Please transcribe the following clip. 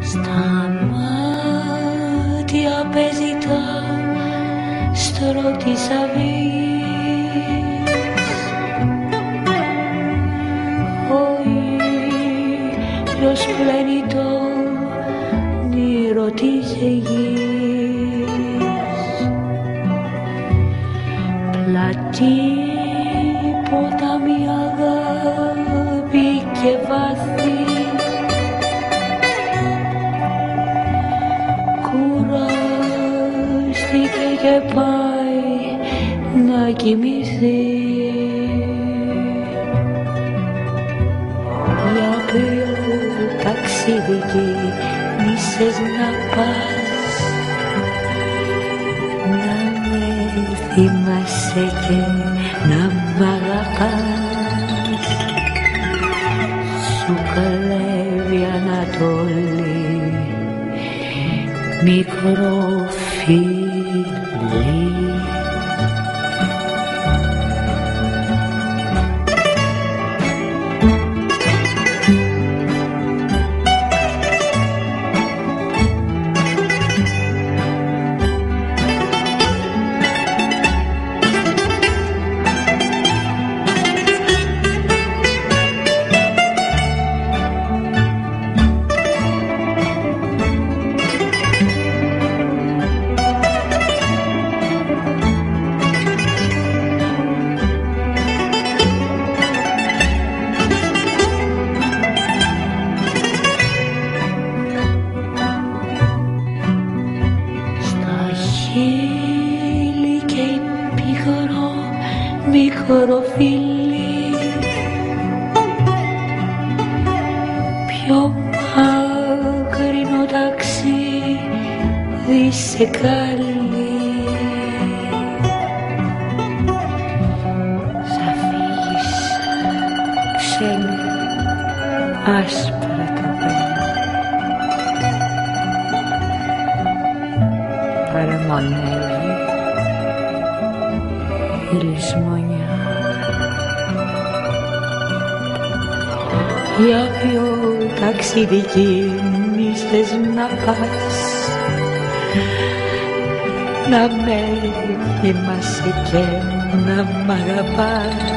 Στα μάτια παίζει τα στρώτη της αυγής. Ο ήλιος πλένει τον όνειρο της γης. Πλατεί ποτάμι αγάπη και βάθη, κουράστηκε και πάει να κοιμηθεί. Για ποιο ταξίδι μίσες να πας, να με θυμάσαι και να μ' αγαπάς. Σου κλέβει Ανατολή μικρό φίλι. Μικρό φίλι, πιο μακρινό ταξίδι σε καλεί. Σ' αφήνεις ξένη, άσπρα τα πέρα, παραμονεύει η λησμονιά. Για ποιο ταξίδι μίσες να πας, να με θυμάσαι και να μ' αγαπάς.